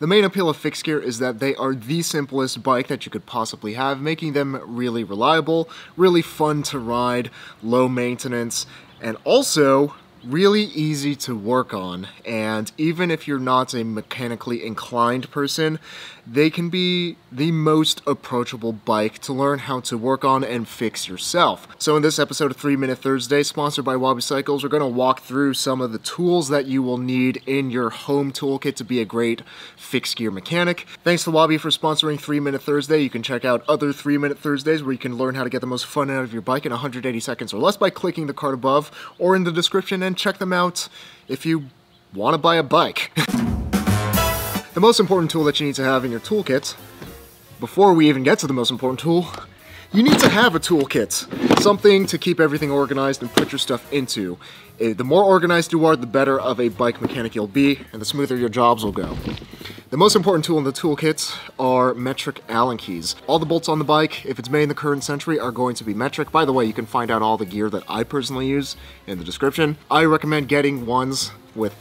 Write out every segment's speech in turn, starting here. The main appeal of fixed gear is that they are the simplest bike that you could possibly have, making them really reliable, really fun to ride, low maintenance, and also really easy to work on. And even if you're not a mechanically inclined person, they can be the most approachable bike to learn how to work on and fix yourself. So in this episode of 3 Minute Thursday, sponsored by Wabi Cycles, we're going to walk through some of the tools that you will need in your home toolkit to be a great fixed gear mechanic. Thanks to Wabi for sponsoring 3 Minute Thursday. You can check out other 3 Minute Thursdays where you can learn how to get the most fun out of your bike in 180 seconds or less by clicking the card above or in the description, and check them out if you want to buy a bike. The most important tool that you need to have in your toolkit, before we even get to the most important tool, you need to have a toolkit, something to keep everything organized and put your stuff into. The more organized you are, the better of a bike mechanic you'll be, and the smoother your jobs will go. The most important tool in the toolkit are metric Allen keys. All the bolts on the bike, if it's made in the current century, are going to be metric. By the way, you can find out all the gear that I personally use in the description. I recommend getting ones with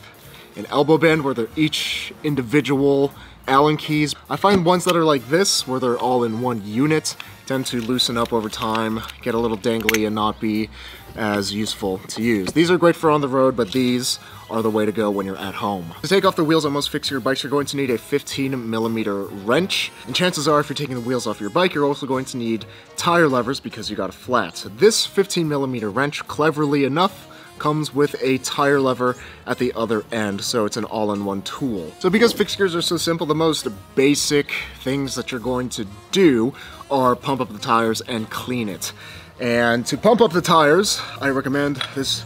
an elbow bend where they're each individual Allen keys. I find ones that are like this, where they're all in one unit, tend to loosen up over time, get a little dangly, and not be as useful to use. These are great for on the road, but these are the way to go when you're at home. To take off the wheels on most fixed gear bikes, you're going to need a 15mm wrench. And chances are, if you're taking the wheels off your bike, you're also going to need tire levers because you got a flat. This 15mm wrench, cleverly enough, comes with a tire lever at the other end, so it's an all-in-one tool. So because fixed gears are so simple, the most basic things that you're going to do are pump up the tires and clean it. And to pump up the tires, I recommend this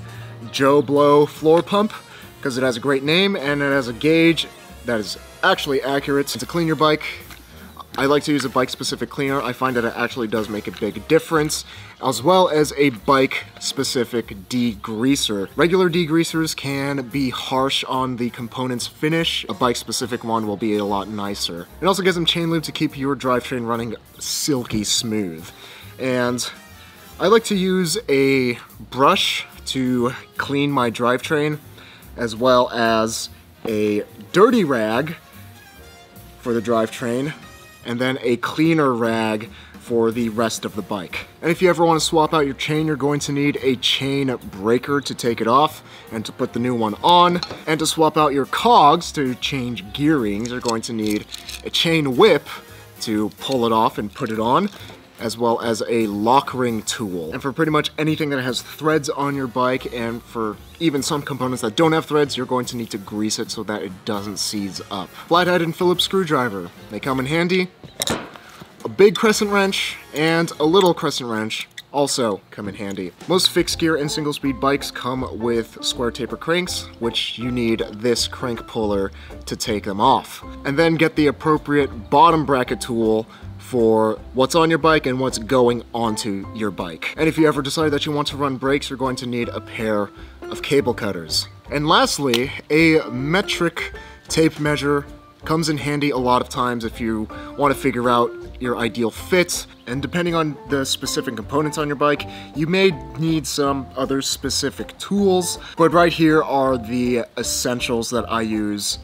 Joe Blow Floor Pump because it has a great name and it has a gauge that is actually accurate. To clean your bike, I like to use a bike-specific cleaner. I find that it actually does make a big difference, as well as a bike-specific degreaser. Regular degreasers can be harsh on the component's finish. A bike-specific one will be a lot nicer. It also gives them chain lube to keep your drivetrain running silky smooth. And I like to use a brush to clean my drivetrain, as well as a dirty rag for the drivetrain, and then a cleaner rag for the rest of the bike. And if you ever want to swap out your chain, you're going to need a chain breaker to take it off and to put the new one on. And to swap out your cogs to change gearings, you're going to need a chain whip to pull it off and put it on, as well as a lock ring tool. And for pretty much anything that has threads on your bike, and for even some components that don't have threads, you're going to need to grease it so that it doesn't seize up. Flathead and Phillips screwdriver, they come in handy. A big crescent wrench and a little crescent wrench also come in handy. Most fixed gear and single speed bikes come with square taper cranks, which you need this crank puller to take them off. And then get the appropriate bottom bracket tool for what's on your bike and what's going onto your bike. And if you ever decide that you want to run brakes, you're going to need a pair of cable cutters. And lastly, a metric tape measure comes in handy a lot of times if you want to figure out your ideal fit. And depending on the specific components on your bike, you may need some other specific tools, but right here are the essentials that I use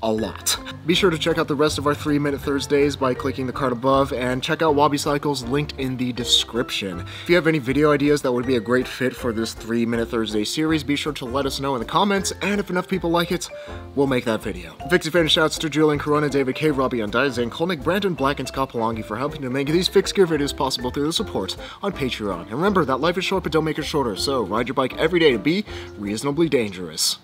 a lot. Be sure to check out the rest of our 3 Minute Thursdays by clicking the card above, and check out Wabi Cycles linked in the description. If you have any video ideas that would be a great fit for this 3 Minute Thursday series, be sure to let us know in the comments, and if enough people like it, we'll make that video. Fixie fan shouts to Julian Corona, David K, Robbie Undyes, Zane Kolnick, Brandon Black, and Scott Palongi for helping to make these fixed gear videos possible through the support on Patreon. And remember that life is short, but don't make it shorter, so ride your bike every day to be reasonably dangerous.